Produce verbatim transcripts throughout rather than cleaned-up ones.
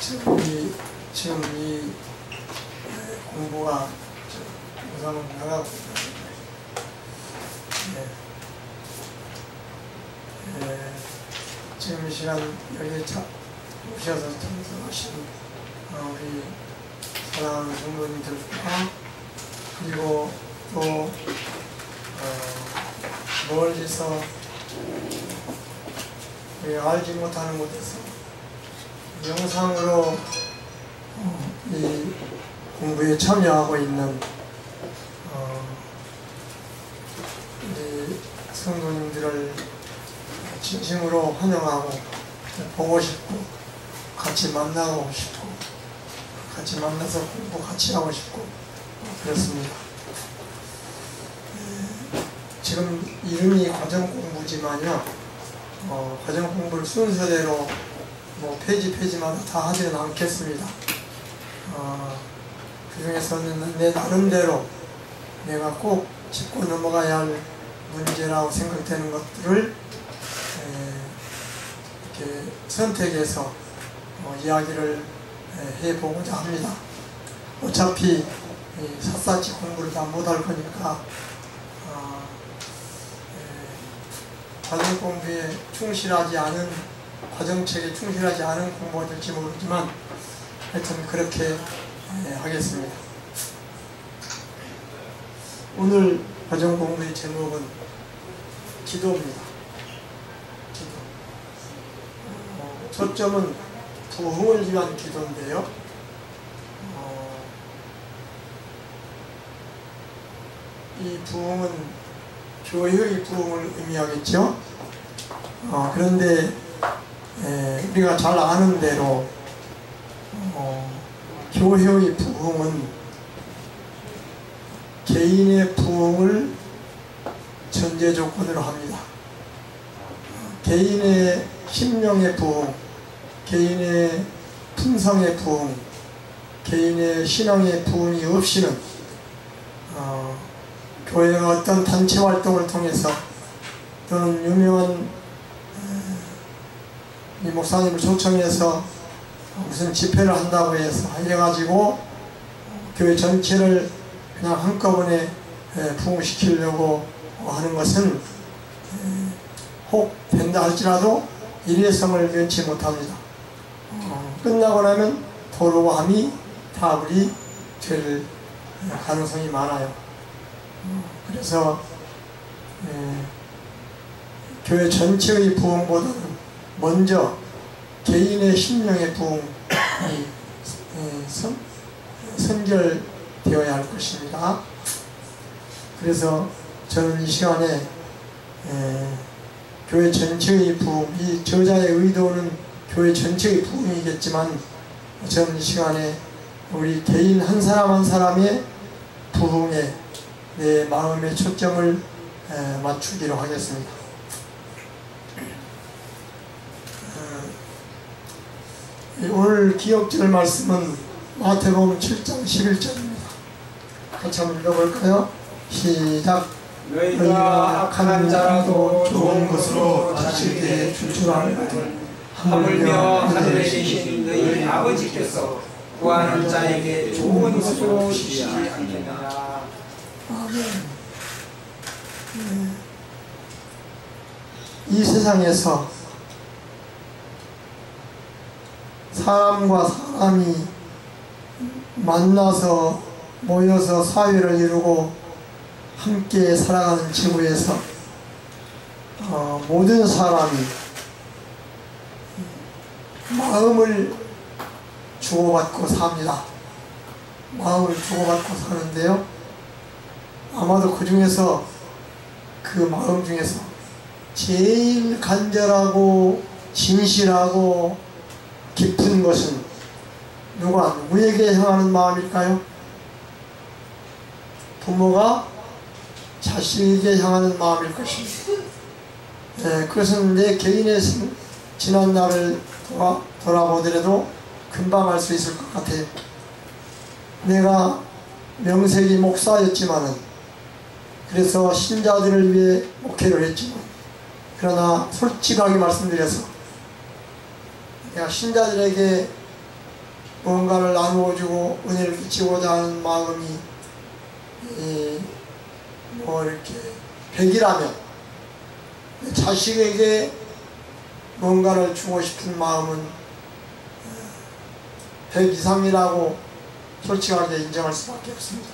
지금 이, 지금 이 공부가 우선은 나가고 있습니다. 예. 예. 지금 이 시간 여기 차, 오셔서 참석하신 어, 우리 사랑하는 성도님들과 그리고 또 어, 멀리서 우리 알지 못하는 곳에서 영상으로 이 공부에 참여하고 있는 어, 우리 성도님들을 진심으로 환영하고 보고 싶고 같이 만나고 싶고 같이 만나서 공부 같이 하고 싶고 그렇습니다. 지금 이름이 과정 공부지만요, 어, 과정 공부를 순서대로 뭐 페이지 페이지마다 다 하지는 않겠습니다. 어, 그 중에서는 내 나름대로 내가 꼭 짚고 넘어가야 할 문제라고 생각되는 것들을 에, 이렇게 선택해서 어, 이야기를 에, 해보고자 합니다. 어차피 이 샅샅이 공부를 다 못할 거니까 어, 에, 과정 공부에 충실하지 않은 과정책에 충실하지 않은 공부가 될지 모르지만 하여튼 그렇게 하겠습니다. 오늘 과정 공부의 제목은 기도입니다. 기도. 어, 초점은 부흥을 위한 기도인데요. 어, 이 부흥은 교회의 부흥을 의미하겠죠. 어, 그런데 예, 우리가 잘 아는 대로 어, 교회의 부흥은 개인의 부흥을 전제 조건으로 합니다. 개인의 심령의 부흥, 개인의 품성의 부흥, 개인의 신앙의 부흥이 없이는 어, 교회가 어떤 단체 활동을 통해서 또는 유명한 이 목사님을 초청해서 무슨 집회를 한다고 해서 해가지고 교회 전체를 그냥 한꺼번에 부흥시키려고 하는 것은 혹 된다 할지라도 일회성을 면치 못합니다. 어, 끝나고 나면 도로함이 다불이 될 가능성이 많아요. 그래서 에, 교회 전체의 부흥보다는 먼저 개인의 심령의 부흥이 선, 선결되어야 할 것입니다. 그래서 저는 이 시간에 에, 교회 전체의 부흥, 이 저자의 의도는 교회 전체의 부흥이겠지만 저는 이 시간에 우리 개인 한 사람 한 사람의 부흥에 내 마음의 초점을 에, 맞추기로 하겠습니다. 오늘 기억될 말씀은 마태복음 칠 장 십일 절입니다. 같이 한번 읽어볼까요? 시작! 너희가 악한 자라도 좋은 것으로 자식에게 줄 줄 알거든 하물며 하늘에 계신 너희 아버지께서 구하는 자에게 좋은 것으로 주시지 않느냐. 아멘. 네. 이 세상에서 사람과 사람이 만나서 모여서 사회를 이루고 함께 살아가는 지구에서 어, 모든 사람이 마음을 주고받고 삽니다. 마음을 주고받고 사는데요. 아마도 그 중에서 그 마음 중에서 제일 간절하고 진실하고 깊은 것은 누가 누구에게 향하는 마음일까요? 부모가 자식에게 향하는 마음일 것입니다. 네, 그것은 내 개인의 지난 날을 돌아, 돌아보더라도 금방 알 수 있을 것 같아요. 내가 명색이 목사였지만은 그래서 신자들을 위해 목회를 했지만, 그러나 솔직하게 말씀드려서 내가 신자들에게 뭔가를 나누어주고 은혜를 끼치고자 하는 마음이 이 뭐 이렇게 백이라면, 자식에게 뭔가를 주고 싶은 마음은 백 이상이라고 솔직하게 인정할 수밖에 없습니다.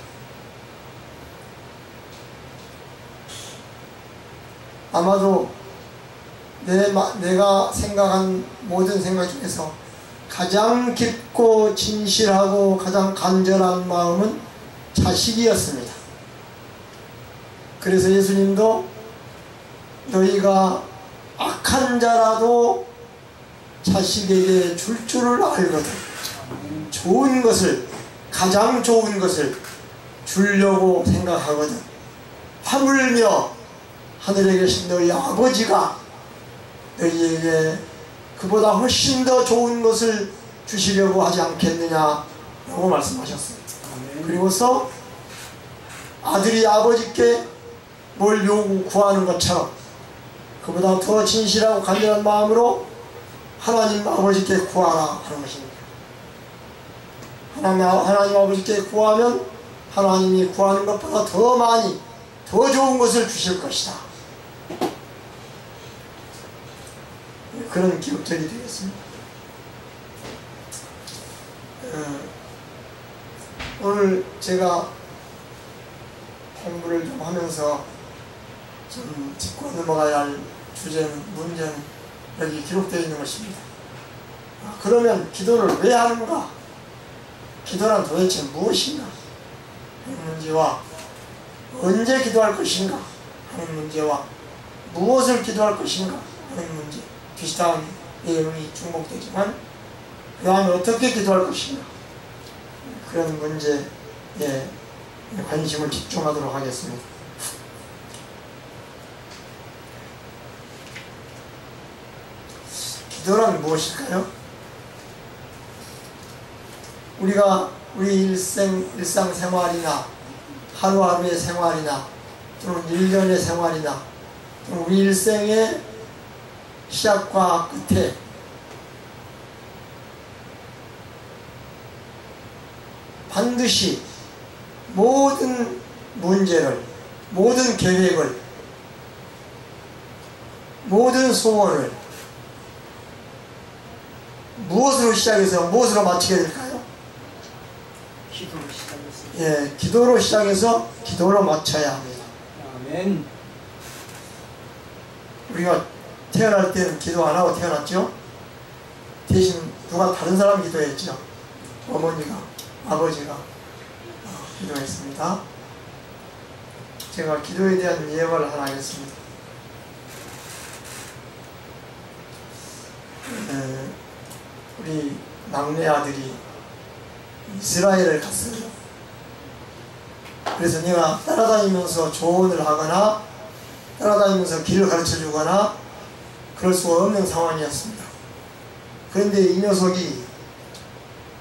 아마도 내, 내가 생각한 모든 생각 중에서 가장 깊고 진실하고 가장 간절한 마음은 자식이었습니다. 그래서 예수님도 너희가 악한 자라도 자식에게 줄 줄을 알거든 좋은 것을, 가장 좋은 것을 주려고 생각하거든 하물며 하늘에 계신 너희 아버지가 너희에게 그보다 훨씬 더 좋은 것을 주시려고 하지 않겠느냐라고 말씀하셨습니다. 그리고서 아들이 아버지께 뭘 요구 구하는 것처럼 그보다 더 진실하고 간절한 마음으로 하나님 아버지께 구하라 하는 것입니다. 하나님, 하나님 아버지께 구하면 하나님이 구하는 것보다 더 많이, 더 좋은 것을 주실 것이다. 그런 기억들이 되겠습니다. 오늘 제가 공부를 좀 하면서 좀 짚고 넘어가야 할 주제는, 문제는 여기 기록되어 있는 것입니다. 그러면 기도를 왜 하는가? 기도란 도대체 무엇인가? 하는 문제와 언제 기도할 것인가? 하는 문제와 무엇을 기도할 것인가? 하는 문제, 비슷한 내용이 중복되지만, 그 다음에 어떻게 기도할 것인가? 그런 문제에 관심을 집중하도록 하겠습니다. 기도란 무엇일까요? 우리가 우리 일생, 일상생활이나 하루하루의 생활이나 또는 일년의 생활이나 또는 우리 일생의 시작과 끝에 반드시 모든 문제를, 모든 계획을, 모든 소원을 무엇으로 시작해서 무엇으로 마치게 될까요? 기도로 시작해서. 예, 기도로 시작해서 기도로 마쳐야 합니다. 아멘. 우리가 태어날 때는 기도 안 하고 태어났죠? 대신 누가 다른 사람 기도했죠? 어머니가, 아버지가 기도했습니다. 제가 기도에 대한 예화를 하나 하겠습니다. 네. 우리 막내 아들이 이스라엘을 갔어요. 그래서 내가 따라다니면서 조언을 하거나 따라다니면서 길을 가르쳐주거나 그럴 수가 없는 상황이었습니다. 그런데 이 녀석이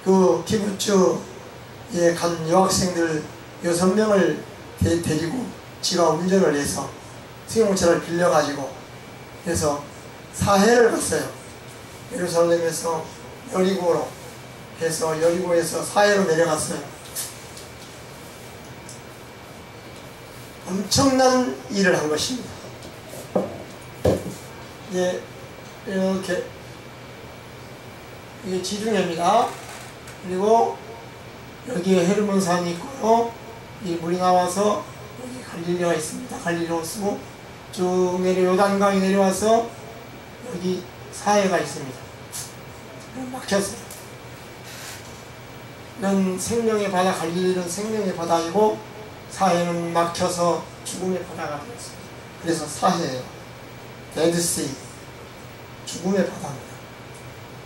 그 키부츠에 간 여학생들 여섯 명을 데, 데리고 지가 운전을 해서 승용차를 빌려가지고 해서 사해를 갔어요. 예루살렘에서 여리고로 해서 여리고에서 사해로 내려갔어요. 엄청난 일을 한 것입니다. 이제 이렇게 이게 지중해입니다. 그리고 여기에 헤르몬 산이 있고요. 이 물이 나와서 여기 갈릴리가 있습니다. 갈릴리 호수고 쭉 내려 요단강이 내려와서 여기 사해가 있습니다. 막혔어요. 이런 생명의 바다, 갈릴리는 생명의 바다이고 사해는 막혀서 죽음의 바다가 되었습니다. 그래서 사해예요. 데드시, 죽음의 바다입니다.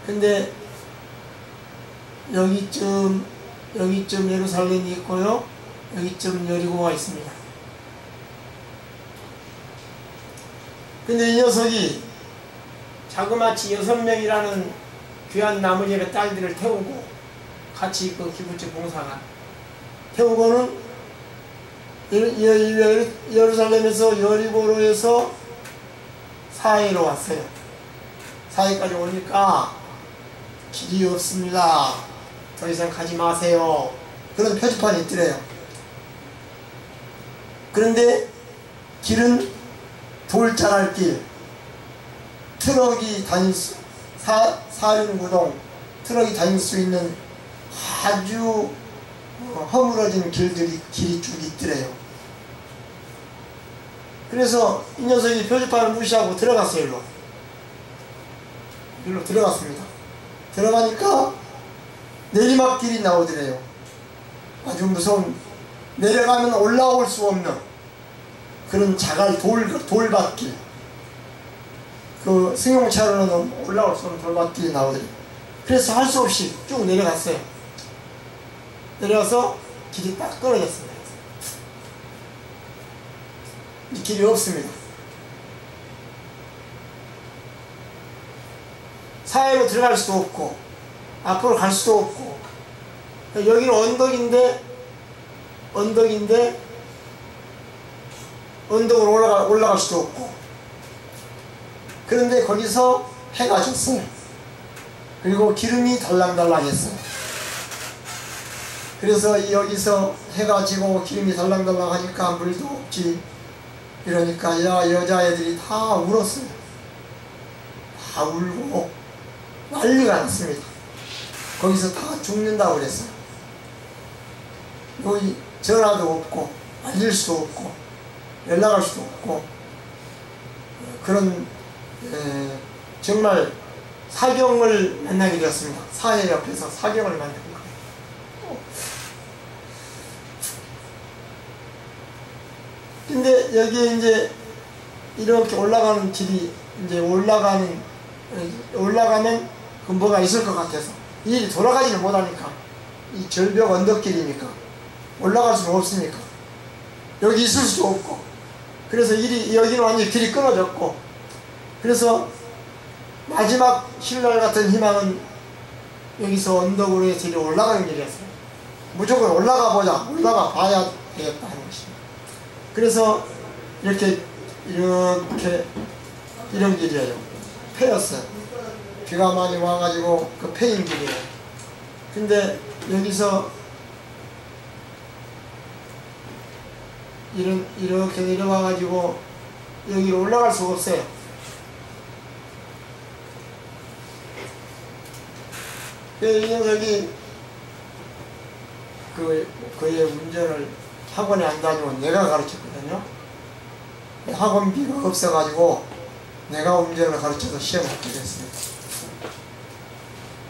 근데 여기쯤 여기쯤 예루살렘이 있고요. 여기쯤 여리고가 있습니다. 근데 이 녀석이 자그마치 여섯 명이라는 귀한 나머지의 딸들을 태우고 같이 그 기부집 봉사가 태우고는 예루살렘에서 여리고로에서 사이로 왔어요. 사이까지 오니까 길이 없습니다. 더 이상 가지 마세요. 그런 표지판이 있더래요. 그런데 길은 돌자랄 길, 트럭이 다닐 수, 사, 사륜구동, 트럭이 다닐 수 있는 아주 허물어진 길들이, 길이 쭉 있더래요. 그래서 이 녀석이 표지판을 무시하고 들어갔어요. 일로 일로 들어갔습니다. 들어가니까 내리막길이 나오더래요. 아주 무서운, 내려가면 올라올 수 없는 그런 자갈 돌, 돌밭길, 그 승용차로는 올라올 수 없는 돌밭길이 나오더래요. 그래서 할 수 없이 쭉 내려갔어요. 내려서 길이 딱 끊어졌습니다. 이 길이 없습니다. 사회로 들어갈 수도 없고 앞으로 갈 수도 없고, 여기는 언덕인데 언덕인데 언덕으로 올라가, 올라갈 수도 없고. 그런데 거기서 해가 졌어요. 그리고 기름이 달랑달랑했어요. 그래서 여기서 해가 지고 기름이 달랑달랑 하니까 물도 없지. 이러니까 야, 여자애들이 다 울었어요. 다 울고 난리가 났습니다. 거기서 다 죽는다고 그랬어요. 여기 전화도 없고 알릴 수도 없고 연락할 수도 없고, 그런 에, 정말 사경을 만나게 되었습니다. 사회 옆에서 사경을 만나게 되었습니다. 근데 여기에 이제 이렇게 올라가는 길이, 이제 올라가는, 올라가면 그 뭐가 있을 것 같아서, 이 돌아가지를 못하니까, 이 절벽 언덕길이니까 올라갈 수는 없으니까 여기 있을 수도 없고, 그래서 일이, 여기는 완전히 길이 끊어졌고, 그래서 마지막 신랄 같은 희망은 여기서 언덕으로의 길이 올라가는 길이었어요. 무조건 올라가 보자, 올라가 봐야 되겠다 하는 것입니다. 그래서 이렇게 이렇게 이런 길이에요. 패였어요. 비가 많이 와가지고 그 패인 길이에요. 근데 여기서 이런 이렇게 내려와가지고 여기로 올라갈 수가 없어요. 이 녀석이 그 그의 운전을 학원에 안 다니고 내가 가르쳤거든요. 학원비가 없어가지고 내가 운전을 가르쳐서 시험을 하게 됐습니다.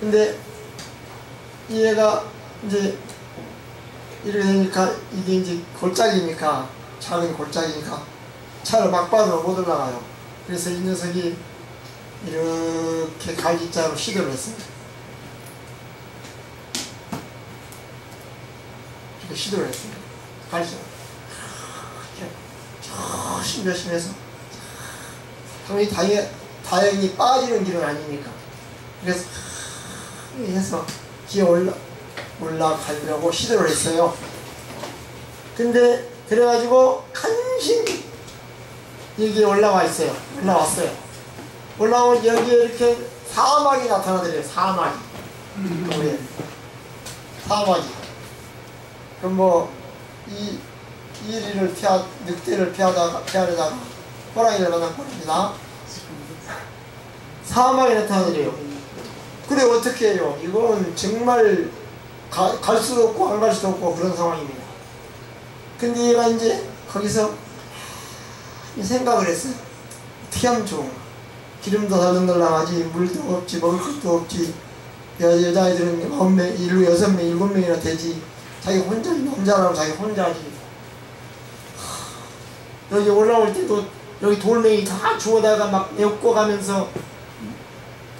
근데 이 애가 이제 이렇게 되니까, 이게 이제 골짜기니까, 작은 골짜기니까 차를 막바지로 못 올라가요. 그래서 이 녀석이 이렇게 갈기자로 시도를 했습니다. 이렇게 시도를 했습니다. 가르쳐. 조심 조심해서. 당연히 다행, 다행히 빠지는 길은 아니니까. 그래서 해서 기어 올라, 올라가려고 시도를 했어요. 근데 그래가지고 간신히 여기에 올라와 있어요. 올라왔어요. 올라오면 여기에 이렇게 사막이 나타나더래요. 사막이. 우리 사막이. 그럼 뭐 이, 이리를 피하, 늑대를 피하다가, 피하려다가, 호랑이를 만난 꼴입니다. 사막이 나타나더래요. 그래, 어떻게 해요? 이건 정말 가, 갈 수도 없고, 안 갈 수도 없고, 그런 상황입니다. 근데 얘가 이제 거기서 생각을 했어요. 어떻게 하면 좋은가? 기름도 달랑달랑하지, 물도 없지, 먹을 것도 없지, 여, 여자애들은 구 명, 일곱, 여섯 명, 일곱 명이나 되지. 자기 혼자, 남자라면 자기 혼자지. 하, 여기 올라올 때도 여기 돌멩이 다 주워다가 막 메꿔 가면서,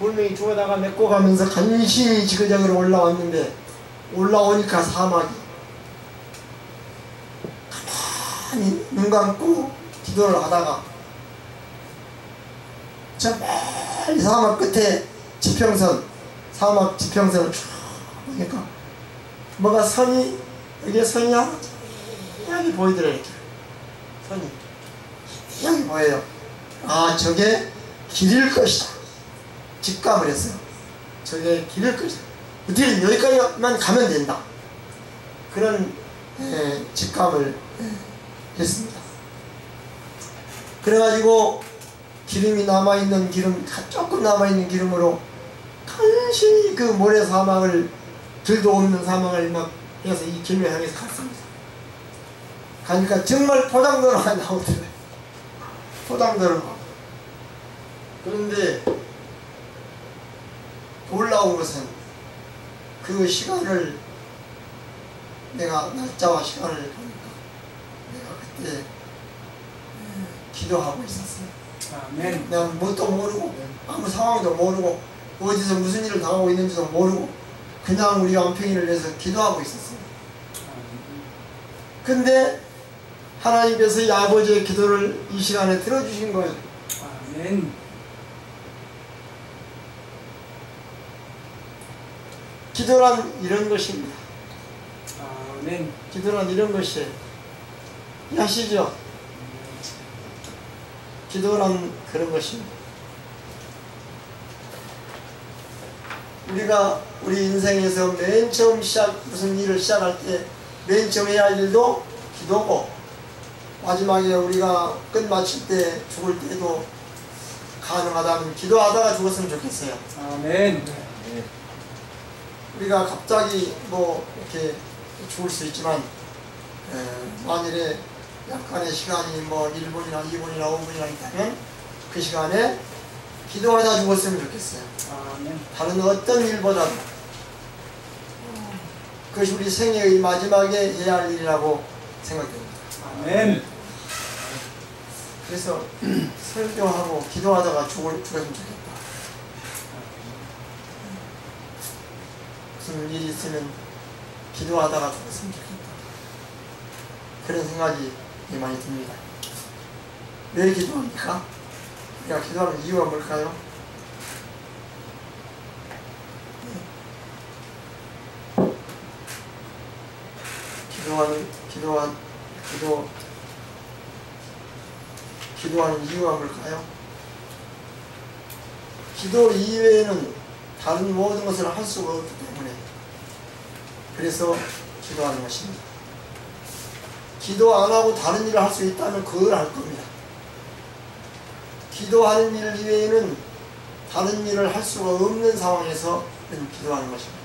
돌멩이 주워다가 메꿔 가면서 간신히 지그재그로 올라왔는데, 올라오니까 사막이. 가만히 눈 감고 기도를 하다가 저 멀리 사막 끝에 지평선, 사막 지평선을 쭉 보니까 뭐가 선이, 이게 선이 하얗게 보이더래. 선이 여기 보여요. 아, 저게 길일 것이다. 직감을 했어요. 저게 길일 것이다. 어떻게든 여기까지만 가면 된다. 그런 예, 직감을 했습니다. 그래가지고 기름이 남아있는 기름, 조금 남아있는 기름으로 간신히 그 모래 사막을, 들도 없는 사막을 막 해서 이 길을 향해서 갔습니다. 가니까 정말 포장도로가 나오더래요. 포장도로가. 그런데 놀라운 것은 그 시간을, 내가 날짜와 시간을 보니까 내가 그때 기도하고 있었어요. 아멘. 내가 뭣도 모르고 아무 상황도 모르고 어디서 무슨 일을 당하고 있는지도 모르고 그냥 우리 안평이를 위해서 기도하고 있었어요. 근데 하나님께서 이 아버지의 기도를 이 시간에 들어주신 거예요. 아멘. 기도란 이런 것입니다. 아멘. 기도란 이런 것이에요. 아시죠? 기도란 그런 것입니다. 우리가 우리 인생에서 맨 처음 시작, 무슨 일을 시작할 때 맨 처음 해야 할 일도 기도고, 마지막에 우리가 끝마칠 때 죽을 때도 가능하다면 기도하다가 죽었으면 좋겠어요. 아멘. 네. 우리가 갑자기 뭐 이렇게 죽을 수 있지만 에, 만일에 약간의 시간이 뭐 일 분이나 이 분이나 오 분이나 있다면 그 시간에 기도하다 죽었으면 좋겠어요. 아멘. 다른 어떤 일보다도 그것이 우리 생애의 마지막에 해야 할 일이라고 생각됩니다. 아멘. 그래서 설교하고 기도하다가 죽을, 죽었으면 좋겠다. 무슨 일이 있으면 기도하다가 죽었으면 좋겠다. 그런 생각이 많이 듭니다. 왜 기도합니까? 우리가 기도하는 이유가 뭘까요? 기도하는, 기도한, 기도, 기도하는 이유가 뭘까요? 기도 이외에는 다른 모든 것을 할 수가 없기 때문에 그래서 기도하는 것입니다. 기도 안 하고 다른 일을 할 수 있다면 그걸 할 겁니다. 기도하는 일 이외에는 다른 일을 할 수가 없는 상황에서는 기도하는 것입니다.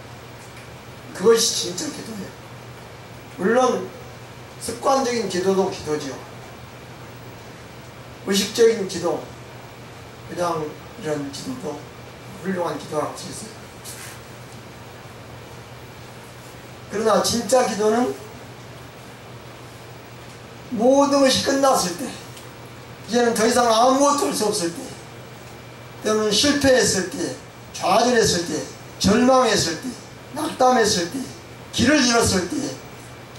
그것이 진짜 기도예요. 물론 습관적인 기도도 기도지요. 의식적인 기도, 그냥 이런 기도도 훌륭한 기도라고 할 수 있어요. 그러나 진짜 기도는 모든 것이 끝났을 때, 이제는 더 이상 아무것도 할 수 없을 때, 때로는 실패했을 때, 좌절했을 때, 절망했을 때, 낙담했을 때, 길을 잃었을 때,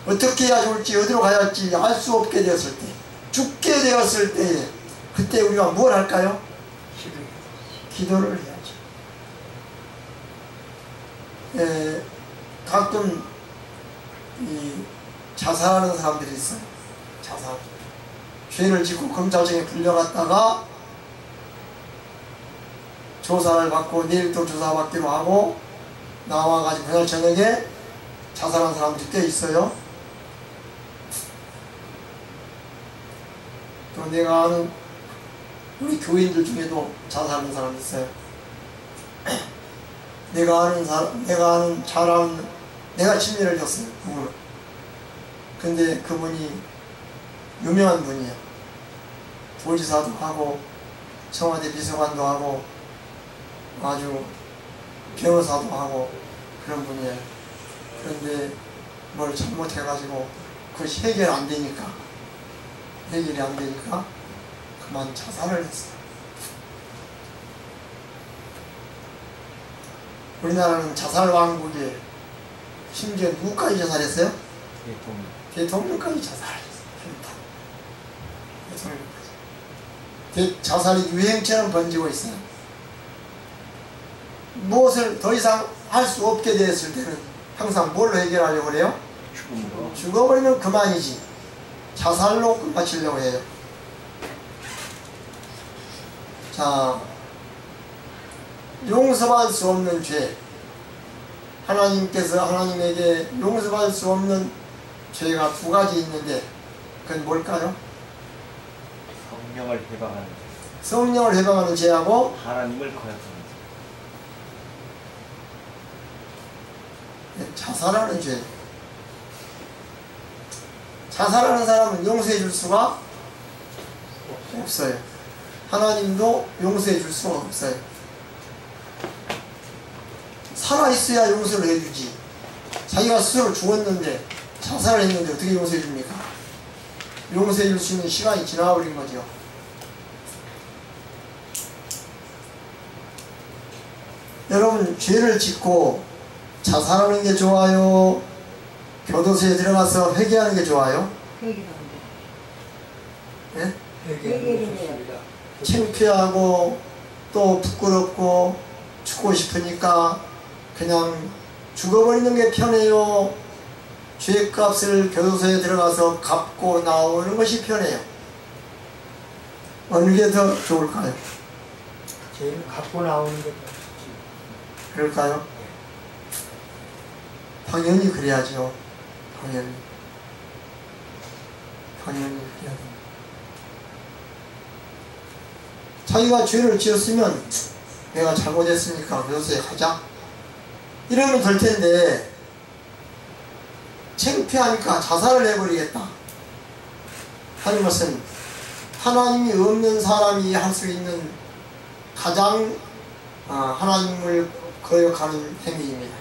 어떻게 해야 좋을지, 어디로 가야 할지 알 수 없게 되었을 때, 죽게 되었을 때, 그때 우리가 뭘 할까요? 기도를 해야죠. 에, 가끔 이, 자살하는 사람들이 있어요. 자살. 죄를 짓고 검찰청에 불려갔다가 조사를 받고 내일 또 조사받기로 하고 나와가지고 그날 저녁에 자살한 사람들이 꽤 있어요. 또 내가 아는 우리 교인들 중에도 자살하는 사람이 있어요. 내가 아는 사람, 내가 아는 잘 아는, 내가 친밀을 줬어요, 그분을. 근데 그분이 유명한 분이에요. 도지사도 하고 청와대 비서관도 하고 아주 변호사도 하고 그런 분이에요. 그런데 뭘 잘못해가지고 그것이 해결 안 되니까 해결이 안 되니까 그만 자살을 했어요. 우리나라는 자살 왕국이에요. 심지어 누구까지 자살했어요? 대통령. 대통령까지 자살했어요. 자살이 유행처럼 번지고 있어요. 무엇을 더 이상 할 수 없게 되었을 때는 항상 뭘로 해결하려고 그래요? 죽음으로. 죽어버리면 그만이지. 자살로 끝마치려고 해요. 자, 용서할 수 없는 죄, 하나님께서 하나님에게 용서할 수 없는 죄가 두 가지 있는데 그건 뭘까요? 성령을 해방하는 죄. 성령을 해방하는 죄하고 하나님을 거역하는 죄. 자살하는 죄. 자살하는 사람은 용서해 줄 수가 없어요. 하나님도 용서해 줄 수가 없어요. 살아있어야 용서를 해주지, 자기가 스스로 죽었는데 자살을 했는데 어떻게 용서해 줍니까? 용서해 줄 수 있는 시간이 지나버린 거죠. 여러분, 죄를 짓고 자살하는 게 좋아요? 교도소에 들어가서 회개하는 게 좋아요? 회개하는 게. 네? 창피하고 또 부끄럽고 죽고 싶으니까 그냥 죽어버리는 게 편해요? 죄값을 교도소에 들어가서 갚고 나오는 것이 편해요? 어느 게 더 좋을까요? 죄는 갚고 나오는 게 더 좋지. 그럴까요? 당연히 그래야죠. 당연히. 당연히 그래야 됩니다. 자기가 죄를 지었으면 내가 잘못했으니까 교도소에 가자 이러면 될 텐데, 창피하니까 자살을 해버리겠다 하는 것은 하나님이 없는 사람이 할 수 있는 가장 하나님을 거역하는 행위입니다.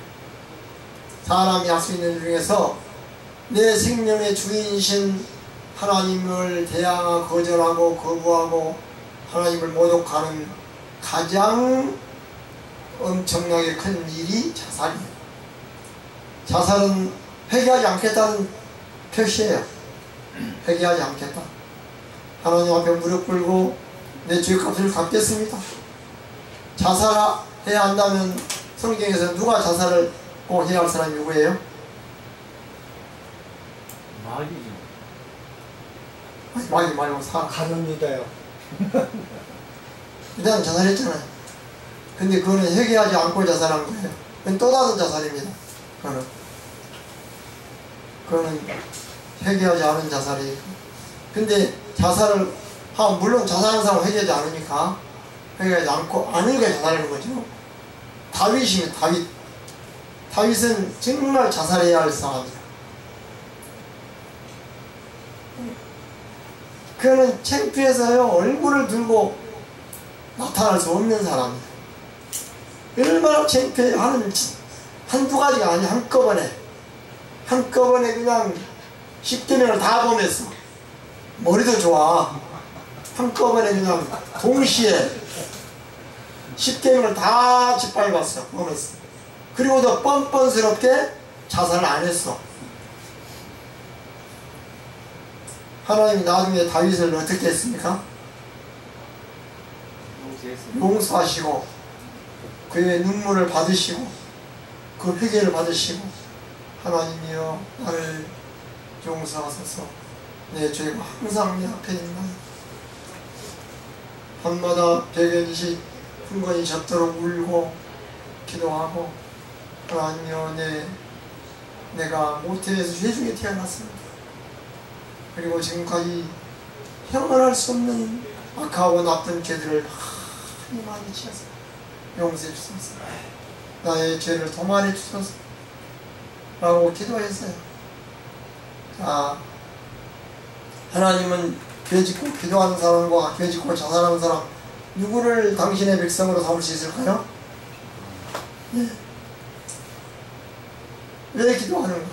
사람이 할 수 있는 중에서 내 생명의 주인이신 하나님을 대항하고 거절하고 거부하고 하나님을 모독하는 가장 엄청나게 큰 일이 자살이에요. 자살은 회개하지 않겠다는 표시예요. 회개하지 않겠다. 하나님 앞에 무릎 꿇고 내 죄값을 갚겠습니다. 자살해야 한다면 성경에서 누가 자살을 꼭 해야 할 사람이 누구예요? 마귀죠. 아니, 마귀 말고 사람. 가는 유다요. 유다는 자살했잖아요. 근데 그거는 회개하지 않고 자살한 거예요. 그건 또 다른 자살입니다. 그거는. 그거는 회개하지 않은 자살이에요. 근데 자살을, 아, 물론 자살한 사람은 회개하지 않으니까, 회개하지 않고, 아니니까 자살하는 거죠. 다윗이면 다윗. 다윗은 정말 자살해야 할 사람이에요. 그거는 창피해서요, 얼굴을 들고 나타날 수 없는 사람이에요. 얼마나 창피해. 하는 한두 가지가 아니, 한꺼번에 한꺼번에 그냥 십계명을 다 보면서 머리도 좋아. 한꺼번에 그냥 동시에 십계명을 다 짓밟았어 보면서. 그리고 더 뻔뻔스럽게 자살을 안 했어. 하나님이 나중에 다윗을 어떻게 했습니까? 용서하시고 그의 눈물을 받으시고 그 회개를 받으시고, 하나님이여 나를 용서하소서, 내 죄가 항상 내 앞에 있나이다. 밤마다 베개니시 흥건히 젖도록 울고 기도하고, 하나님이여 내, 내가 모태에서 죄중에 태어났습니다. 그리고 지금까지 형언할 수 없는 악하고 나쁜 죄들을 많이 많이 지었습니다. 용서해 주소서, 나의 죄를 도말해 주소서 라고 기도했어요. 자, 하나님은 죄 짓고 기도하는 사람과 죄 짓고 자살하는 사람, 누구를 당신의 백성으로 삼을 수 있을까요? 네. 왜 기도하는가?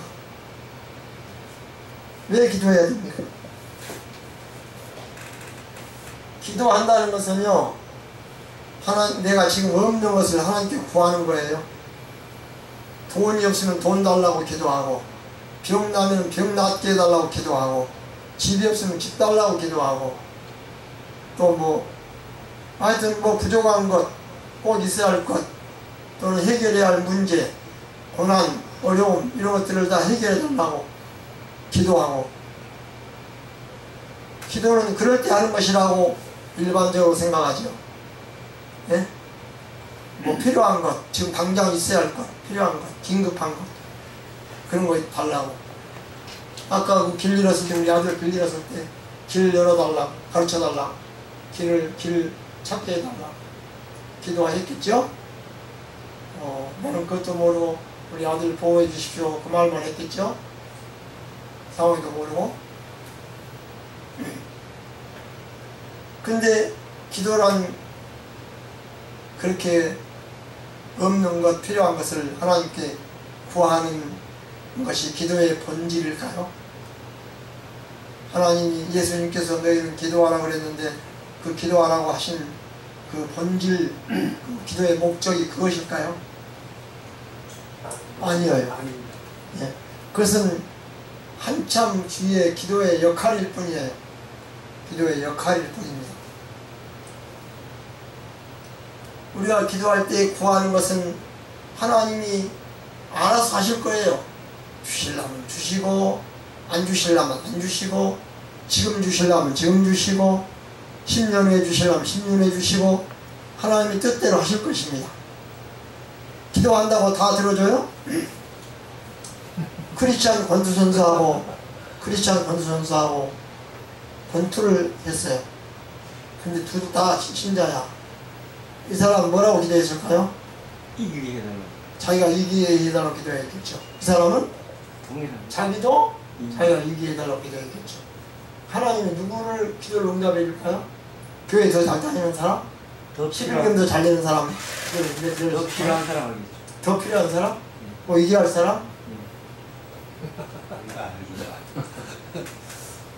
왜 기도해야 됩니까? 기도한다는 것은요, 하나, 내가 지금 없는 것을 하나님께 구하는 거예요. 돈이 없으면 돈 달라고 기도하고, 병 나면 병 낫게 해달라고 기도하고, 집이 없으면 집 달라고 기도하고, 또 뭐 하여튼 뭐 부족한 것, 꼭 있어야 할 것, 또는 해결해야 할 문제, 고난, 어려움 이런 것들을 다 해결해 달라고 기도하고, 기도는 그럴 때 하는 것이라고 일반적으로 생각하죠. 예? 뭐 필요한 것, 지금 당장 있어야 할 것, 필요한 것, 긴급한 것, 그런 거 달라고. 아까 그 길 잃었을 때, 우리 아들 길 잃었을 때 길 열어달라고, 가르쳐달라고, 길을, 길 찾게 해달라고 기도했겠죠? 어, 나는 그것도 모르고 우리 아들 보호해 주십시오, 그 말만 했겠죠? 상황도 모르고. 근데 기도란 그렇게 없는 것, 필요한 것을 하나님께 구하는 것이 기도의 본질일까요? 하나님이, 예수님께서 너희는 기도하라고 그랬는데 그 기도하라고 하신 그 본질, 그 기도의 목적이 그것일까요? 아니에요. 예. 그것은 한참 뒤에 기도의 역할일 뿐이에요. 기도의 역할일 뿐입니다. 우리가 기도할 때 구하는 것은 하나님이 알아서 하실 거예요. 주실라면 주시고, 안 주실라면 안 주시고, 지금 주실라면 지금 주시고, 십 년 후에 주실라면 십 년 후에 주시고, 하나님이 뜻대로 하실 것입니다. 기도한다고 다 들어줘요? 크리스찬 권투 선수하고, 크리스찬 권투 선수하고 권투를 했어요. 근데 둘 다 신자야. 이 사람은 뭐라고 기도했을까요? 이기게 해달라고. 자기가 이기게 해달라고 기도했겠죠. 이 사람은? 동일한. 자기도 음. 자기가 이기게 해달라고 기도했겠죠. 하나님이 누구를 기도를 응답해 줄까요? 교회 더 잘 다니는 사람? 더 십일금 더 잘 되는 사람? 더 필요한 사람 알겠죠. 더 필요한 사람? 음. 뭐 이겨할 사람? 음.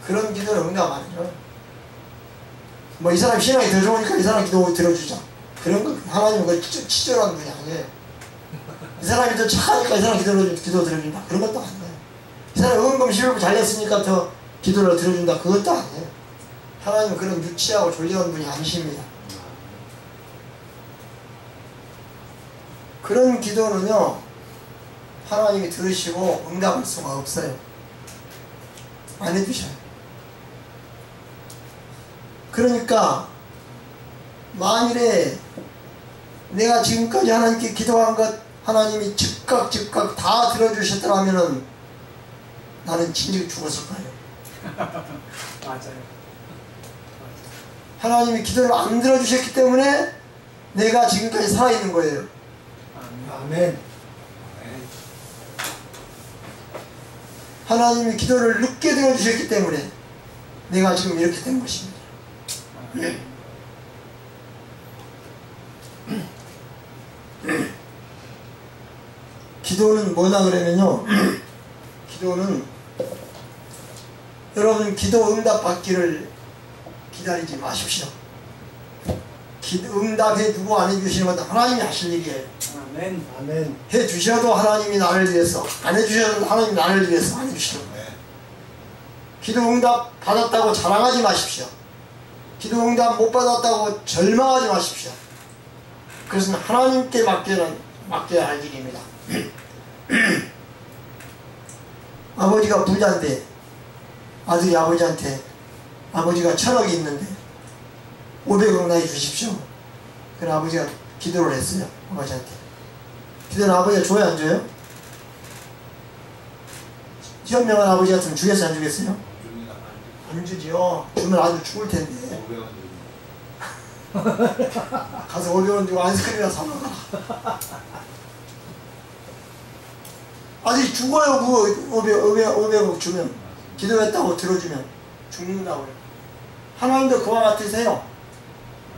그런 기도를 응답 안 해줘요. 뭐 이 사람 신앙이 더 좋으니까 이 사람 기도 들어주자. 그런 거, 하나님은 그 치졸한 분이 아니에요. 이 사람이 더 착하니까 이 사람 기도를, 기도 들어준다. 그런 것도 아니에요. 이 사람이 은금 십일금 잘 냈으니까 더 기도를 들어준다. 그것도 아니에요. 하나님은 그런 유치하고 졸려한 분이 아니십니다. 그런 기도는요, 하나님이 들으시고 응답할 수가 없어요. 안 해주셔요. 그러니까, 만일에 내가 지금까지 하나님께 기도한 것 하나님이 즉각 즉각 다 들어주셨더라면은 나는 진즉 죽었을 거예요. 맞아요. 하나님이 기도를 안 들어주셨기 때문에 내가 지금까지 살아있는 거예요. 아멘. 하나님이 기도를 늦게 들어주셨기 때문에 내가 지금 이렇게 된 것입니다. 아멘. 기도는 뭐냐 그러면요, 기도는 여러분 기도 응답 받기를 기다리지 마십시오. 기도 응답해 주고 안 해주시는 건 하나님이 하실 일이에요. 아멘. 아멘. 해주셔도 하나님이 나를 위해서, 안 해주셔도 하나님이 나를 위해서 안 해주시는 거예요. 기도 응답 받았다고 자랑하지 마십시오. 기도 응답 못 받았다고 절망하지 마십시오. 그것은 하나님께 맡기는, 맡겨야 할 일입니다. 아버지가 부자인데, 아들이 아버지한테 아버지가 천억이 있는데 오백억 나에 주십시오. 그래, 아버지가 기도를 했어요. 아버지한테 기도는 아버지가 줘야 안 줘요? 현명한 아버지 같으면 주겠어요, 안 주겠어요? 안 주지요. 주면 아주 죽을 텐데. 가서 오백원 주고 아이스크림이나 사먹어라. 아직 죽어요. 그 오백, 오백, 오백억 주면, 기도했다고 들어주면 죽는다고요. 하나님도 그와 같으세요.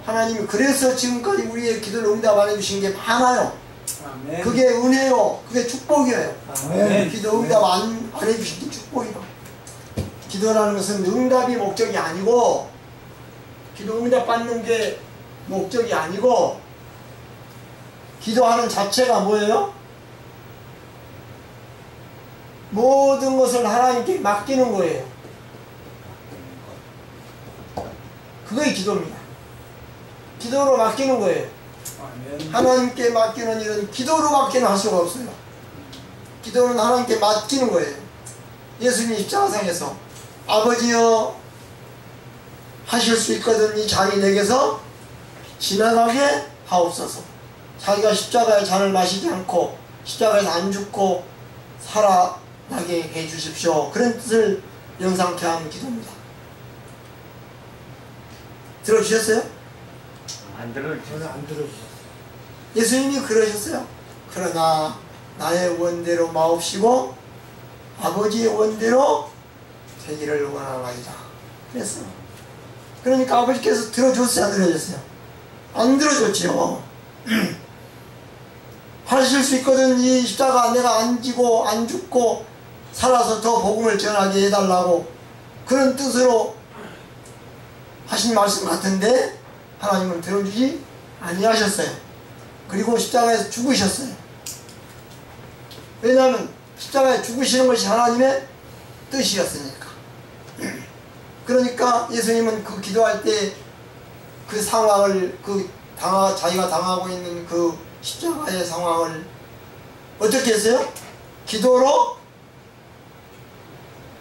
하나님이 그래서 지금까지 우리의 기도를 응답 안 해주신 게 많아요. 아멘. 그게 은혜요. 그게 축복이에요. 아멘. 기도 응답 안, 안 해주신 게 축복이에요. 기도라는 것은 응답이 목적이 아니고, 기도 응답 받는 게 목적이 아니고, 기도하는 자체가 뭐예요? 모든 것을 하나님께 맡기는 거예요. 그게 기도입니다. 기도로 맡기는 거예요. 하나님께 맡기는 일은 기도로 밖에 할 수가 없어요. 기도는 하나님께 맡기는 거예요. 예수님이 십자가상에서 아버지여 하실 수 있거든요. 장인에게서 지나가게 하옵소서. 자기가 십자가의 잔을 마시지 않고 십자가에서 안 죽고 살아나게 해주십시오. 그런 뜻을 영상케 한 기도입니다. 들어주셨어요? 안 들어주셨어요. 안 들어주셨어요. 예수님이 그러셨어요. 그러나 나의 원대로 마옵시고 아버지의 원대로 되기를 원하나이다. 그랬어요. 그러니까 아버지께서 들어줬어요, 안 들어줬어요? 안 들어줬지요. 하실 수 있거든. 이 십자가 내가 안 지고 안 죽고 살아서 더 복음을 전하게 해달라고 그런 뜻으로 하신 말씀 같은데 하나님은 들어주지 아니하셨어요. 그리고 십자가에서 죽으셨어요. 왜냐하면 십자가에 죽으시는 것이 하나님의 뜻이었으니까. 그러니까 예수님은 그 기도할 때 그 상황을 그 당하, 자기가 당하고 있는 그 십자가의 상황을 어떻게 했어요? 기도로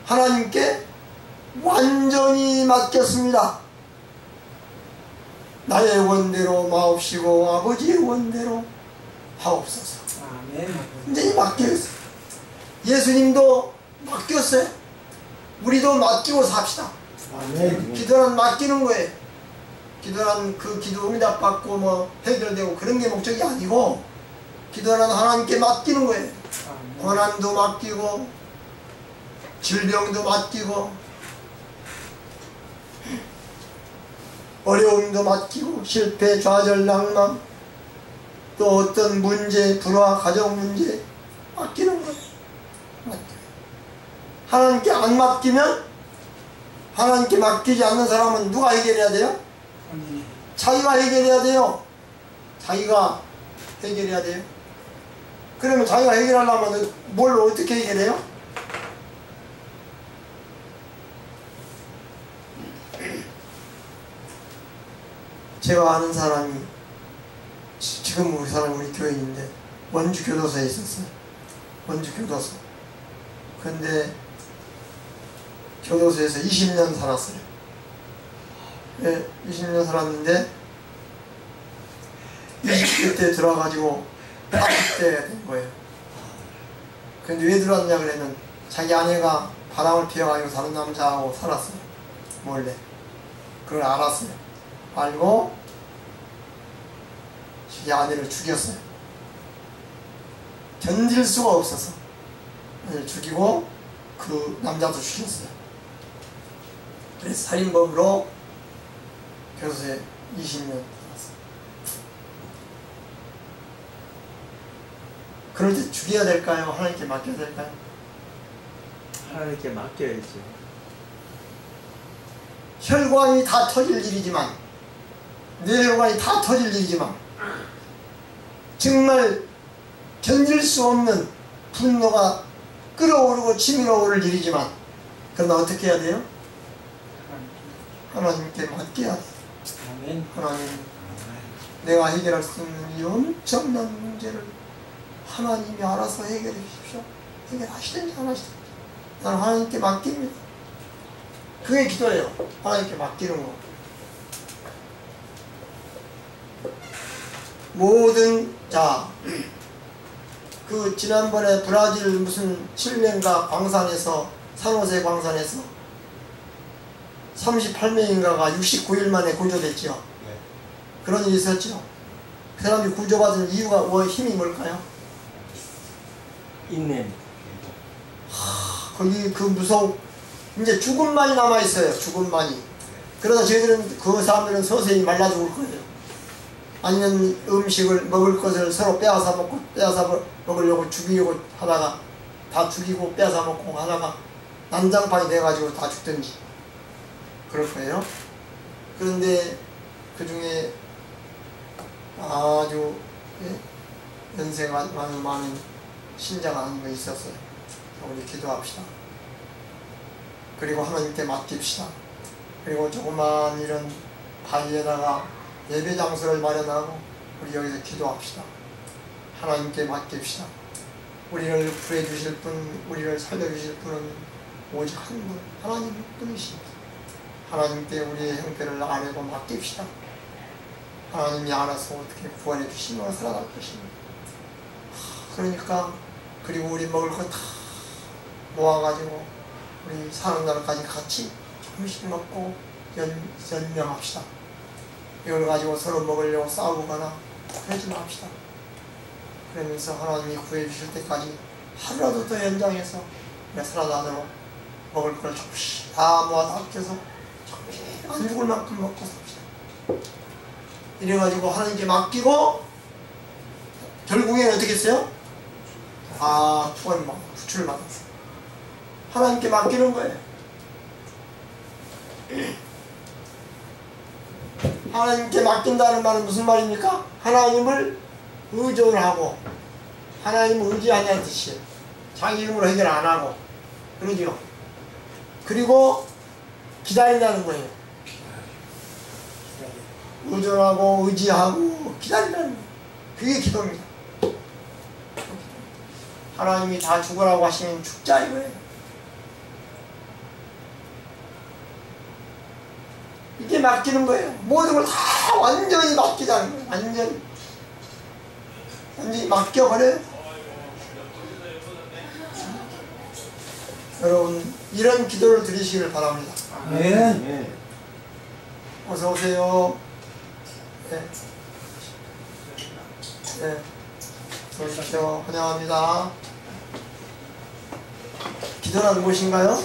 하나님께 완전히 맡겼습니다. 나의 원대로 마옵시고 아버지의 원대로 하옵소서. 아멘. 이제 맡겼어요. 예수님도 맡겼어요. 우리도 맡기고 삽시다. 아멘. 기도란 맡기는 거예요. 기도란 그 기도 응답받고 뭐 해결되고 그런 게 목적이 아니고 기도란 하나님께 맡기는 거예요. 고난도 맡기고 질병도 맡기고 어려움도 맡기고 실패, 좌절, 낭망 또 어떤 문제, 불화, 가정 문제 맡기는 거예요. 맡기는. 하나님께 안 맡기면 하나님께 맡기지 않는 사람은 누가 해결해야 돼요? 자기가 해결해야 돼요. 자기가 해결해야 돼요. 그러면 자기가 해결하려면 뭘 어떻게 해결해요? 제가 아는 사람이 지금 우리 사람 우리 교회인데 원주 교도소에 있었어요. 원주 교도소. 근데 교도소에서 이십 년 살았어요. 네, 이십 년 살았는데 이십 대 때 들어와가지고 사십 대가 된 거예요. 근데 왜 들어왔냐 그러면 자기 아내가 바람을 피워가지고 다른 남자하고 살았어요. 몰래. 그걸 알았어요. 알고 자기 아내를 죽였어요. 견딜 수가 없어서 아내를 죽이고 그 남자도 죽였어요. 그래서 살인범으로 교수에 이십 년 살았어요. 그럴 때 죽여야 될까요? 하나님께 맡겨야 될까요? 하나님께 맡겨야죠. 혈관이 다 터질 일이지만 뇌혈관이 다 터질 일이지만 정말 견딜 수 없는 분노가 끓어오르고 치밀어 오를 일이지만 그러나 어떻게 해야 돼요? 하나님께 맡겨야 돼. 아멘. 하나님, 내가 해결할 수 있는 이 엄청난 문제를 하나님이 알아서 해결해 주십시오. 해결하시든지 안 하시든지 나는 하나님께 맡깁니다. 그게 기도예요. 하나님께 맡기는 거. 모든 자, 그 지난번에 브라질 무슨 칠레인가 광산에서 산호세 광산에서 삼십팔 명인가가 육십구 일 만에 구조됐지요. 네. 그런 일이 있었죠. 그 사람이 구조받은 이유가 뭐 힘이 뭘까요? 인내. 하, 거기 그 무서운 이제 죽음만이 남아 있어요. 죽음만이. 그러다 저희들은 그 사람들은 서서히 말라 죽을 거예요. 아니면 음식을 먹을 것을 서로 빼앗아 먹고 빼앗아 먹으려고 죽이려고 하다가 다 죽이고 빼앗아 먹고 하다가 난장판이 돼가지고 다 죽든지. 그럴 거예요. 그런데 그 중에 아주 예? 연세가 많은, 많은 신자가 아닌 거 있었어요. 우리 기도합시다. 그리고 하나님께 맡깁시다. 그리고 조그만 이런 바위에다가 예배 장소를 마련하고 우리 여기서 기도합시다. 하나님께 맡깁시다. 우리를 구해주실 분, 우리를 살려주실 분은 오직 한 분, 하나님 뿐이십니다. 하나님께 우리의 형편을 아뢰고 맡깁시다. 하나님이 알아서 어떻게 구원해 주시는 걸 살아갈 것입니다. 그러니까 그리고 우리 먹을 거 다 모아가지고 우리 사는 날까지 같이 점심 먹고 연, 연명합시다. 이걸 가지고 서로 먹으려고 싸우거나 그러지 맙시다. 그러면서 하나님이 구해주실 때까지 하루라도 더 연장해서 우리가 살아나도록 먹을 걸 조금씩 다 모아서 아껴서 조금씩 안 죽을 만큼 먹고 삽시다. 이래가지고 하나님께 맡기고 결국엔 어떻게 했어요? 아, 구원을 받고 구출을 받았어. 하나님께 맡기는 거예요. 하나님께 맡긴다는 말은 무슨 말입니까? 하나님을 의존하고 하나님을 의지하냐는 뜻이에요. 자기 힘으로 해결 안 하고 그러죠. 그리고 기다린다는 거예요. 의존하고 의지하고 기다린다는 거예요. 그게 기도입니다. 하나님이 다 죽으라고 하시면 죽자 이거예요. 이게 맡기는 거예요. 모든 걸 다 완전히 맡기자는 거예요. 완전히. 완전히 맡겨버려요. 여러분, 이런 기도를 드리시길 바랍니다. 네. 네. 어서오세요. 네. 네. 어서오십시오. 환영합니다. 기도란 무엇인가요?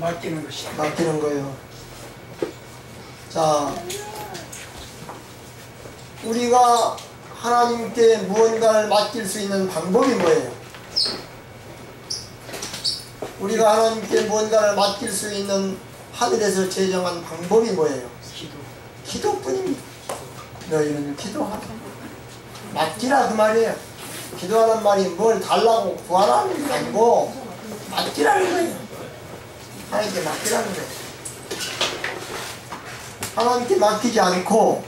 맡기는 것이요. 맡기는 거예요. 자, 우리가 하나님께 무언가를 맡길 수 있는 방법이 뭐예요? 우리가 하나님께 무언가를 맡길 수 있는 하늘에서 제정한 방법이 뭐예요? 기도. 기도뿐입니다. 너희는 기도하라. 맡기라 그 말이에요. 기도하란 말이 뭘 달라고 구하라는 게 아니고 맡기라는 거예요. 하나님께 맡기라는 거예요. 하나님께 맡기지 않고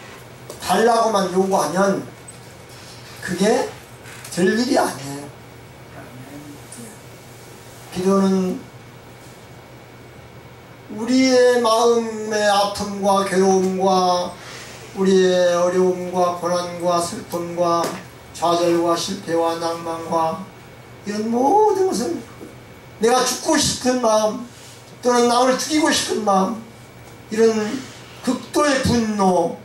달라고만 요구하면 그게 될 일이 아니에요. 기도는 우리의 마음의 아픔과 괴로움과 우리의 어려움과 고난과 슬픔과 좌절과 실패와 낭만과 이런 모든 것을 내가 죽고 싶은 마음 또는 남을 죽이고 싶은 마음, 이런 극도의 분노,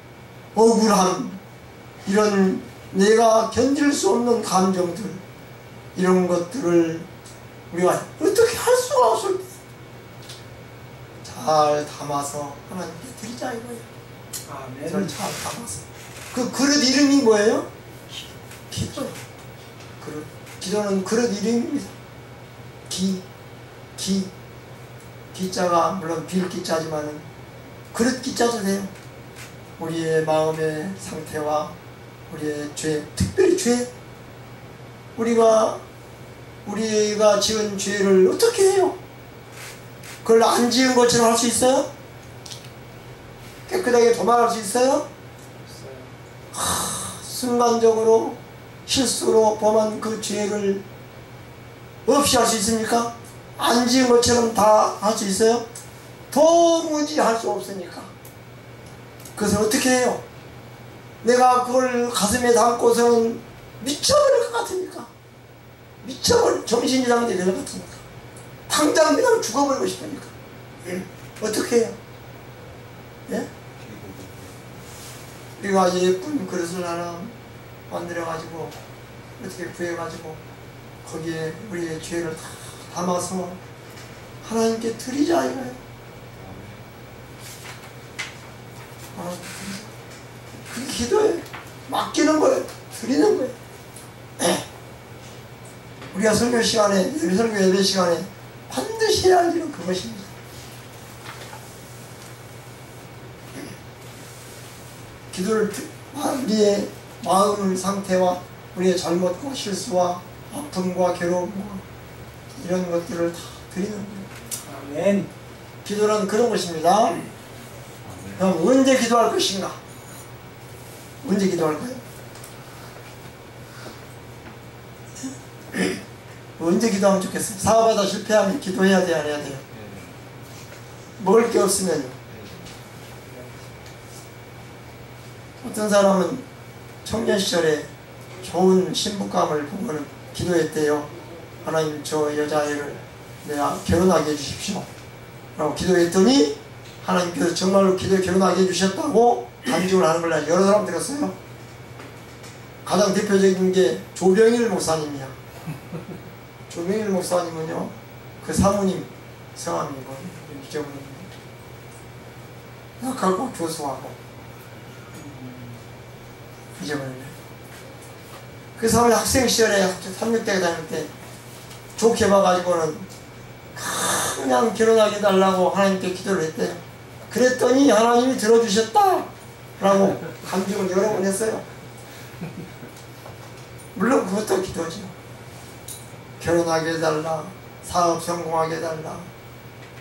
억울함, 이런 내가 견딜 수 없는 감정들, 이런 것들을 우리가 어떻게 할 수가 없을 때 잘 담아서 하나님께 드리자 이거예요. 아멘. 잘 담아서. 그 그릇 이름이 뭐예요? 기도. 그릇. 기도는 그릇 이름입니다. 기, 기, 기자가 물론 빌 기자지만은 그릇 기자도 돼요. 우리의 마음의 상태와 우리의 죄, 특별히 죄, 우리가 우리가 지은 죄를 어떻게 해요? 그걸 안 지은 것처럼 할 수 있어요? 깨끗하게 도망할 수 있어요? 하, 순간적으로 실수로 범한 그 죄를 없이 할 수 있습니까? 안 지은 것처럼 다 할 수 있어요? 도무지 할 수 없으니까 그것을 어떻게 해요? 내가 그걸 가슴에 담고서는 미쳐버릴 것 같으니까, 미쳐버릴 정신이 상태될 것 같으니까, 당장 그냥 죽어버리고 싶으니까. 예? 어떻게 해요? 예? 우리가 예쁜 그릇을 하나 만들어가지고 어떻게 구해가지고 거기에 우리의 죄를 다 담아서 하나님께 드리자 이거예요. 그 기도에 맡기는 거예요. 드리는 거예요. 우리가 설교 시간에, 설교 예배 시간에 반드시 해야 할 일은 그것입니다. 기도를, 우리의 마음 상태와 우리의 잘못과 실수와 아픔과 괴로움과 이런 것들을 다 드리는 거예요. 아멘. 기도란 그런 것입니다. 그럼 언제 기도할 것인가? 언제 기도할까요? 언제 기도하면 좋겠어요? 사업하다 실패하면 기도해야 돼요? 안 해야 돼요? 먹을 게 없으면요. 어떤 사람은 청년 시절에 좋은 신부감을 보고는 기도했대요. 하나님, 저 여자애를 내가 결혼하게 해주십시오 라고 기도했더니 하나님께서 정말로 기도에 결혼하게 해주셨다고 간증을 하는 걸 여러 사람 들었어요. 가장 대표적인 게 조병일 목사님이야. 조병일 목사님은요, 그 사모님 성함이 뭐예요? 잊어버렸는데 낙하고 교수하고 잊어버렸네. 그 사람이 학생 시절에 삼, 육대가 다닐 때 좋게 봐가지고는 그냥 결혼하게 달라고 하나님께 기도를 했대요. 그랬더니 하나님이 들어주셨다 라고 간증을 여러 번 했어요. 물론 그것도 기도죠. 결혼하게 해달라, 사업 성공하게 해달라,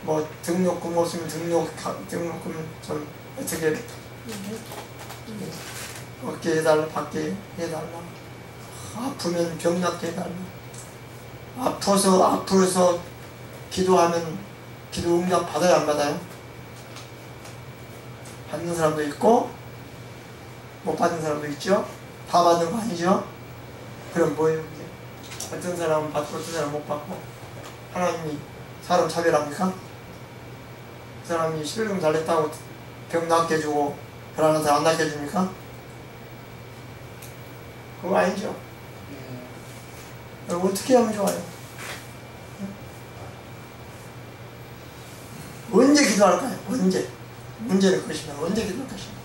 뭐 등록금 없으면 등록, 등록금 좀 어떻게 얻게 해달라, 받게 해달라, 아프면 병낫게 해달라, 아파서 아프면서 기도하면 기도 응답 받아요, 안 받아요? 받는 사람도 있고 못 받는 사람도 있죠. 다 받는 거 아니죠? 그럼 뭐예요? 어떤 사람은 받고 어떤 사람은 못 받고. 하나님이 사람 차별합니까? 그 사람이 실금 잘 냈다고 병 낫게 해주고 불안한 사람 안 낫게 해줍니까? 그거 아니죠. 여러분, 어떻게 하면 좋아요? 언제 기도할까요? 언제? 문제는 그것입니다. 언제 기도할 것입니다.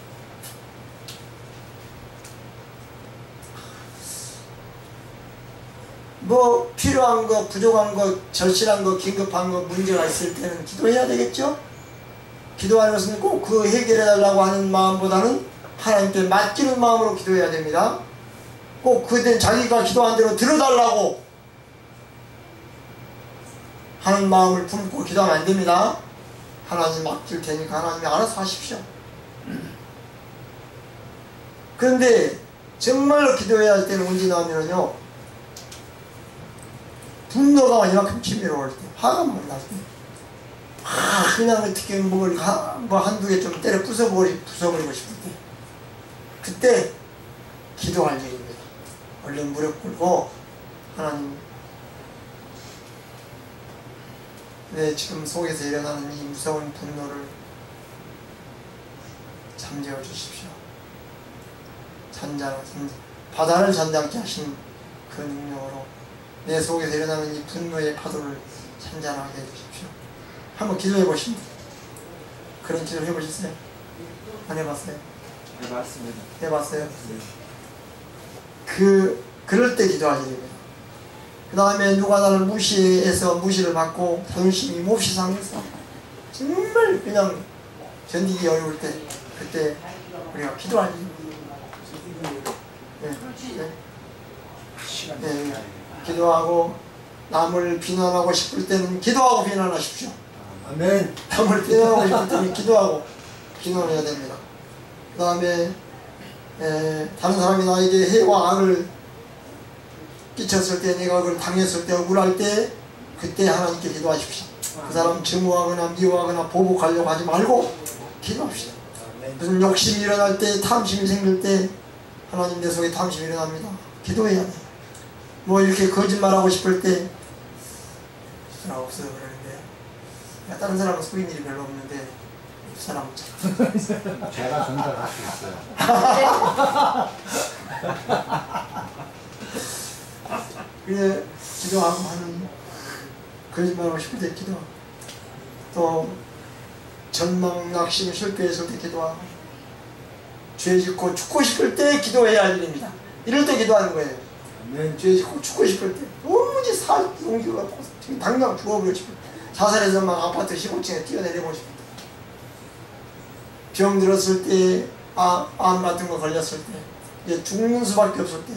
뭐 필요한 거, 부족한 거, 절실한 거, 긴급한 거, 문제가 있을 때는 기도해야 되겠죠? 기도하는 것은 꼭 그 해결해달라고 하는 마음보다는 하나님께 맡기는 마음으로 기도해야 됩니다. 꼭 그땐 자기가 기도한 대로 들어달라고 하는 마음을 품고 기도하면 안 됩니다. 하나님 맡길 테니까 하나님이 알아서 하십시오. 그런데 정말로 기도해야 할 때는 언제 나오면요, 분노가 이만큼 치밀어올 때, 화가 막 날 때, 아, 그냥 어떻게 뭘, 하, 뭐 한두 개 좀 때려 부숴버리, 부숴버리고 싶을 때, 그때 기도할 일입니다. 얼른 무릎 꿇고, 하나님, 내 지금 속에서 일어나는 이 무서운 분노를 잠재워 주십시오. 잔잔, 바다를 잔잔케 하신 그 능력으로 내 속에서 일어나는 이 분노의 파도를 잔잔하게 해주십시오. 한번 기도해보십니다. 그런 기도를 해보셨어요? 안 해봤어요? 해봤습니다. 해봤어요? 네. 그, 그럴 때 기도하셔야 됩니다. 그 다음에 누가 나를 무시해서 무시를 받고 자존심이 몹시 상해서 정말 그냥 견디기 어려울 때, 그때 우리가 기도하지. 네. 네. 네. 네. 기도하고, 남을 비난하고 싶을 때는 기도하고 비난하십시오. 아멘. 남을 비난하고 싶을 때는 기도하고 비난해야 됩니다. 그 다음에 다른 사람이 나에게 해와 악을 끼쳤을 때, 내가 그걸 당했을 때, 억울할 때, 그때 하나님께 기도하십시오. 그 사람 증오하거나 미워하거나 보복하려고 하지 말고 기도합시다. 무슨 욕심이 일어날 때, 탐심이 생길 때, 하나님, 내 속에 탐심이 일어납니다. 기도해야 돼요. 뭐 이렇게 거짓말하고 싶을 때, 나 없어요 그러는데, 야, 다른 사람은 속인 일이 별로 없는데 이 사람은 제가 전달할 수 있어요. 그래, 기도하고 하는, 거짓말하고 싶을 때 기도, 또 전망 낙심 실패했을 때 기도하고, 죄 짓고 죽고 싶을 때 기도해야 할 일입니다. 이럴 때 기도하는 거예요. 네, 죄 짓고 죽고 싶을 때, 도무지 사, 용기가 없고, 지금 당장 죽어버리고 싶을 때, 자살해서 막 아파트 십오층에 뛰어내리고 싶을 때, 병 들었을 때, 암, 암 같은 거 걸렸을 때, 이제 죽는 수밖에 없을 때,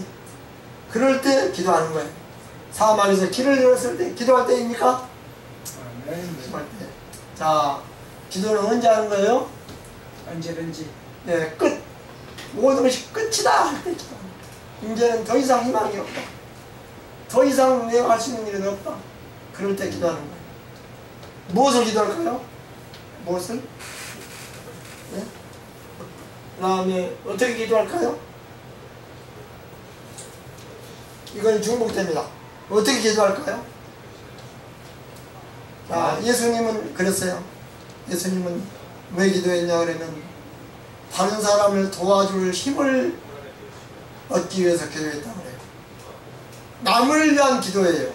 그럴 때 기도하는 거예요. 사막에서 길을 잃었을 때, 기도할 때입니까? 네, 기도할 때. 자, 기도는 언제 하는 거예요? 언제든지. 네, 끝. 모든 것이 끝이다 할 때 기도. 이제는 더 이상 희망이 없다, 더 이상 내가 할 수 있는 일은 없다, 그럴 때 기도하는 거예요. 무엇을 기도할까요? 무엇을? 네? 그 다음에 어떻게 기도할까요? 이건 중복됩니다. 어떻게 기도할까요? 자, 예수님은 그랬어요. 예수님은 왜 기도했냐 그러면 다른 사람을 도와줄 힘을 얻기 위해서 기도했다고 그래요. 남을 위한 기도예요.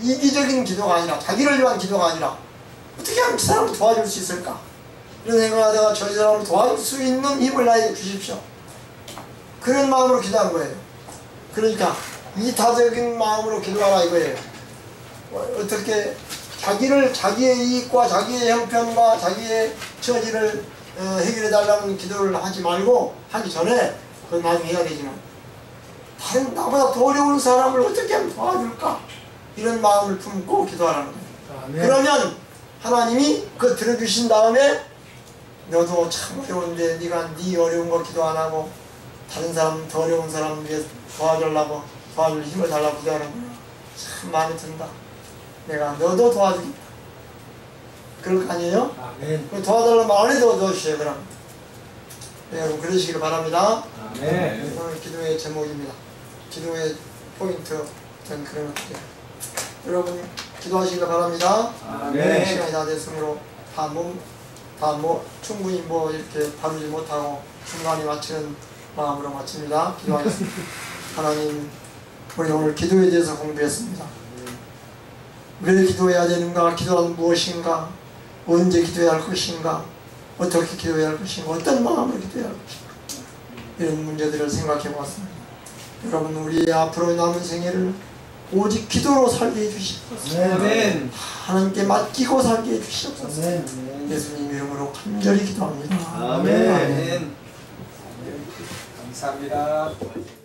이기적인 기도가 아니라, 자기를 위한 기도가 아니라 어떻게 하면 그 사람을 도와줄 수 있을까? 이런 생각을 하다가 저 사람을 도와줄 수 있는 힘을 나에게 주십시오. 그런 마음으로 기도한 거예요. 그러니까 이타적인 마음으로 기도하라 이거예요. 어떻게 자기를, 자기의 이익과 자기의 형편과 자기의 처지를 해결해 달라는 기도를 하지 말고, 하기 전에 그건 나중에 해야 되지만 다른 나보다 더 어려운 사람을 어떻게 하면 도와줄까, 이런 마음을 품고 기도하라는 거예요. 아, 네. 그러면 하나님이 그거 들어주신 다음에 너도 참 어려운데 네가 네 어려운 거 기도 안 하고 다른 사람, 더 어려운 사람을 위해 도와주려고, 도와줄 힘을 달라고 기도하는 거예요. 참 마음에 든다. 내가 너도 도와주겠다. 그럴 거 아니에요? 아, 네. 그럼 도와달라고 말 안 해도 도와주세요. 그럼 네, 여러분 그러시길 바랍니다. 아, 네. 오늘 기도의 제목입니다. 기도의 포인트 전 그런 것들. 여러분 기도하시길 바랍니다. 아, 네. 시간이 다 됐으므로 다 몸, 다 뭐 충분히 뭐 이렇게 바르지 못하고 중간에 마치는 마음으로 마칩니다. 기도하겠습니다. 하나님, 우리 오늘 기도에 대해서 공부했습니다. 왜 기도해야 되는가, 기도는 무엇인가, 언제 기도해야 할 것인가, 어떻게 기도해야 할 것인가, 어떤 마음으로 기도해야 할 것인가, 이런 문제들을 생각해 보았습니다. 여러분, 우리의 앞으로 남은 생애를 오직 기도로 살게 해주시옵소서. 네. 하나님께 맡기고 살게 해주시옵소서. 네. 예수님 이름으로 간절히 기도합니다. 아멘. 아멘. 아멘. 감사합니다.